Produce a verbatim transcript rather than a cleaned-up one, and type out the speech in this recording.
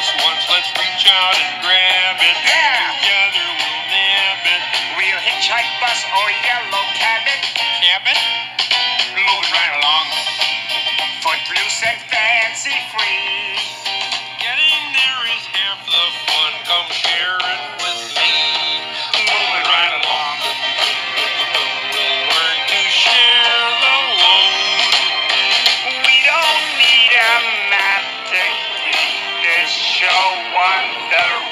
this once, let's reach out and grab it. Yeah! Together we'll nab it. We'll hitchhike, bus, or yellow cabin. Cabin? Moving right along. Footloose and fancy free. Getting there is half the fun. Come share it with me. Moving right along. We'll learn to share the load. We don't need a map to show on the road.